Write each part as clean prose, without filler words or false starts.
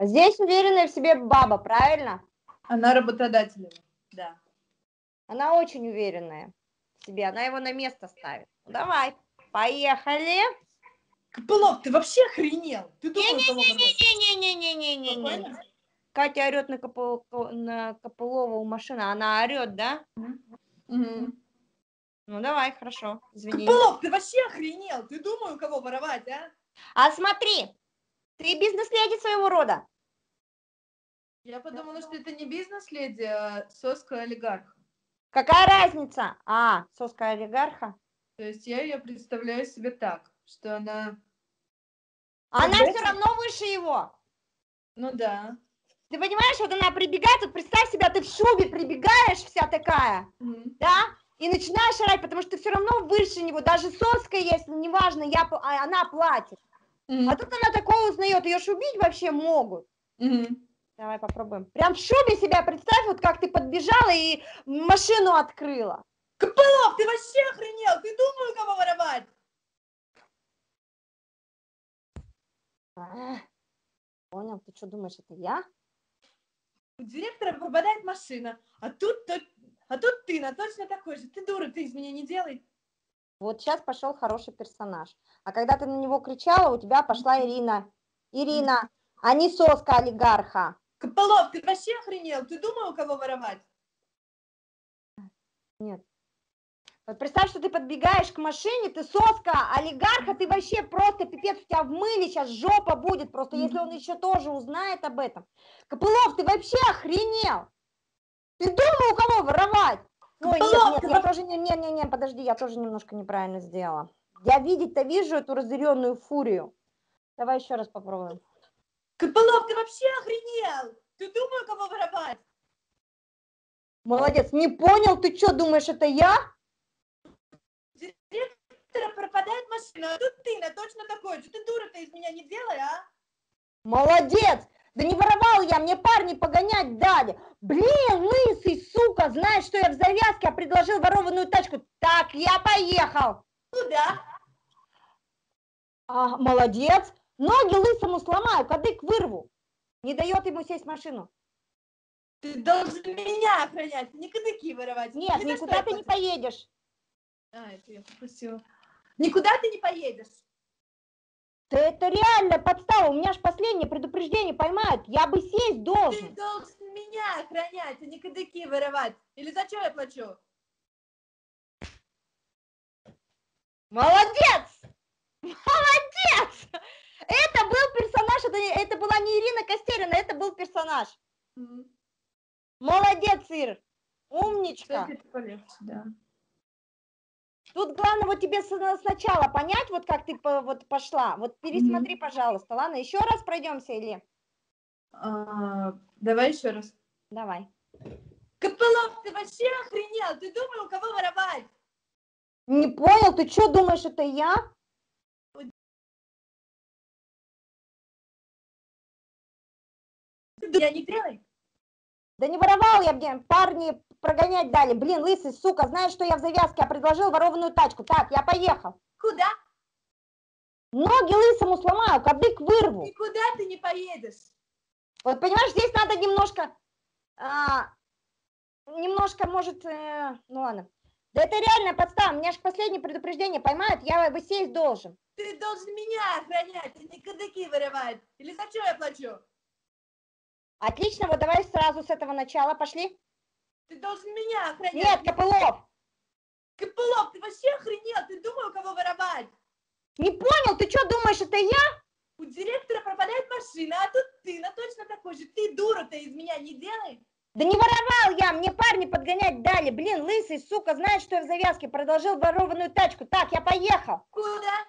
Здесь уверенная в себе баба, правильно? Она работодателем, да. Она очень уверенная в себе, она его на место ставит. Давай, поехали. Копылов, ты вообще охренел? Не-не-не-не-не-не-не-не-не-не. Катя орет на Копылова у машины, она орет, да? Ну давай, хорошо, извини. Копылов, ты вообще охренел? Ты думай, у кого воровать, а? А смотри, ты бизнес-леди своего рода. Я подумала, что это не бизнес-леди, а соска-олигарха. Какая разница? А, соска-олигарха? То есть я ее представляю себе так, что она... Она все равно выше его. Ну да. Ты понимаешь, вот она прибегает, вот представь себя, ты в шубе прибегаешь вся такая, да, и начинаешь орать, потому что ты все равно выше него, даже соска есть, неважно, она платит. А тут она такое узнает, ее ж убить вообще могут. Давай попробуем. Прям в шубе себя представь, вот как ты подбежала и машину открыла. Копылов, ты вообще охренел? Ты думал, кого воровать? А, понял, ты что думаешь, это я? У директора попадает машина, а тут ты, на точно такой же. Ты дура, ты из меня не делай. Вот сейчас пошел хороший персонаж. А когда ты на него кричала, у тебя пошла Ирина. Ирина, а не соска-олигарха. Копылов, ты вообще охренел? Ты думал, у кого воровать? Нет. Вот представь, что ты подбегаешь к машине, ты соска-олигарха, ты вообще просто пипец, у тебя в мыле сейчас жопа будет, просто если он еще тоже узнает об этом. Копылов, ты вообще охренел? Ты думал, у кого воровать? Ой, нет, нет, я тоже, не, подожди, я тоже немножко неправильно сделала. Я видеть-то вижу эту разъяренную фурию. Давай еще раз попробуем. Копылов, ты вообще охренел? Ты думал, кого воровать? Молодец, не понял, ты что, думаешь, это я? Директора пропадает машина, а тут ты, на точно такой же. Ты дура-то из меня не делай, а? Молодец! Да не воровал я, мне парни погонять дали. Блин, лысый, сука, знаешь, что я в завязке, а предложил ворованную тачку. Так, я поехал. Куда? А, молодец. Ноги лысому сломаю, кадык вырву. Не дает ему сесть в машину. Ты должен меня охранять, не кадыки воровать. Нет, никуда ты не поедешь. А, это я попросила. Никуда ты не поедешь. Да это реально подстава, у меня же последнее предупреждение поймают, я бы сесть должен. Ты должен меня охранять, а не кадыки воровать. Или за что я плачу? Молодец! Молодец! Это был персонаж, это была не Ирина Костерина, это был персонаж. Молодец, Ир! Умничка! Кстати, это полегче, да. Тут главное вот тебе сначала понять, вот как ты вот пошла. Вот пересмотри, пожалуйста, ладно? Еще раз пройдемся или? Давай еще раз. Давай. Копылов, ты вообще охренел? Ты думал, у кого воровать? Не понял, ты что думаешь, это я? Я не делай. Да не воровал я, блин, парни прогонять дали. Блин, лысый, сука, знаешь, что я в завязке, а предложил ворованную тачку. Так, я поехал. Куда? Ноги лысому сломаю, кадык вырву. Никуда ты не поедешь. Вот понимаешь, здесь надо немножко, ну ладно. Да это реально подстава, у меня же последнее предупреждение поймают, я его сесть должен. Ты должен меня охранять, а не кадыки вырывать. Или за что я плачу? Отлично, вот давай сразу с этого начала пошли. Ты должен меня охранять. Нет, Копылов. Копылов, ты вообще охренел? Ты думал, у кого воровать? Не понял, ты что думаешь, это я? У директора пропадает машина, а тут ты, на точно такой же. Ты дура-то из меня не делай. Да не воровал я, мне парни подгонять дали. Блин, лысый, сука, знаешь, что я в завязке? Продолжил ворованную тачку. Так, я поехал. Куда?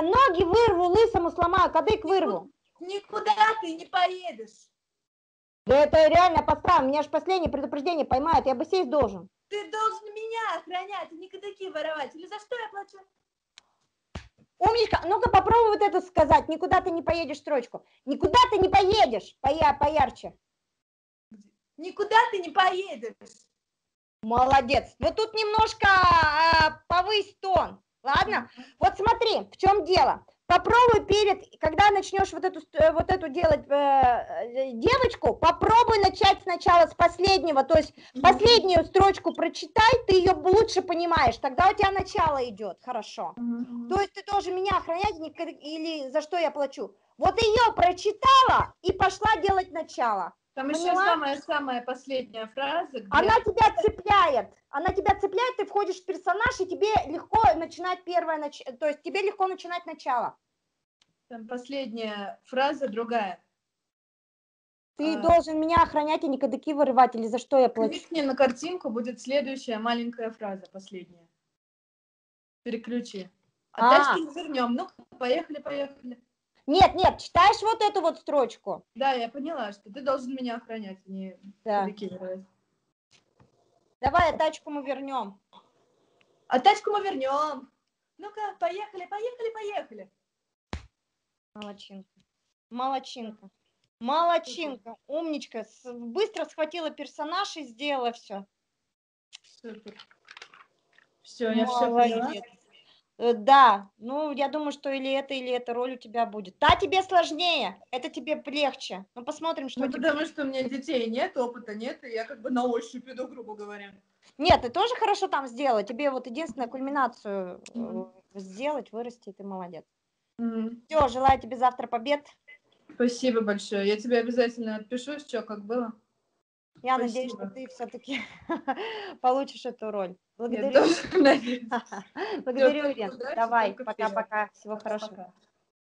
Ноги вырву, лысому сломаю, кадык вырву. Никуда ты не поедешь. Да это реально подстава. Меня же последнее предупреждение поймают. Я бы сесть должен. Ты должен меня охранять, а не кадыки воровать. Или за что я плачу? Умничка. Ну-ка попробуй вот это сказать. Никуда ты не поедешь строчку. Никуда ты не поедешь. Поярче. Никуда ты не поедешь. Молодец. Вот тут немножко повысь тон. Ладно? Вот смотри, в чем дело. Попробуй перед, когда начнешь вот эту делать девочку, попробуй начать сначала с последнего, то есть последнюю строчку прочитай, ты ее лучше понимаешь, тогда у тебя начало идет, хорошо. То есть ты тоже меня охранять или за что я плачу. Вот ее прочитала и пошла делать начало. Там поняла? Еще самая-самая последняя фраза. Где... Она тебя цепляет, ты входишь в персонаж, и тебе легко начинать начало. Там последняя фраза другая. Ты должен меня охранять и не кадыки вырывать, или за что я плачу? Кликни на картинку, будет следующая маленькая фраза, последняя. Переключи. А дальше вернем. Ну, поехали. Нет, читаешь вот эту вот строчку. Да, я поняла, что ты должен меня охранять, а не перекидывать. Давай, а тачку мы вернем. Ну-ка, поехали. Молодчинка, умничка. Быстро схватила персонаж и сделала все. Супер. Все, я все поняла. Да, ну я думаю, что или эта роль у тебя будет. Да, тебе сложнее, это тебе легче. Ну посмотрим, что. Ну потому что у меня детей нет, опыта нет, и я как бы на ощупь иду, грубо говоря. Нет, ты тоже хорошо там сделала. Тебе вот единственное кульминацию сделать, вырасти, и ты молодец. Все, желаю тебе завтра побед. Спасибо большое. Я тебе обязательно отпишу, что как было. Я надеюсь, что ты все-таки получишь эту роль. Благодарю. Благодарю, Ирина. Давай, пока-пока. Всего хорошего.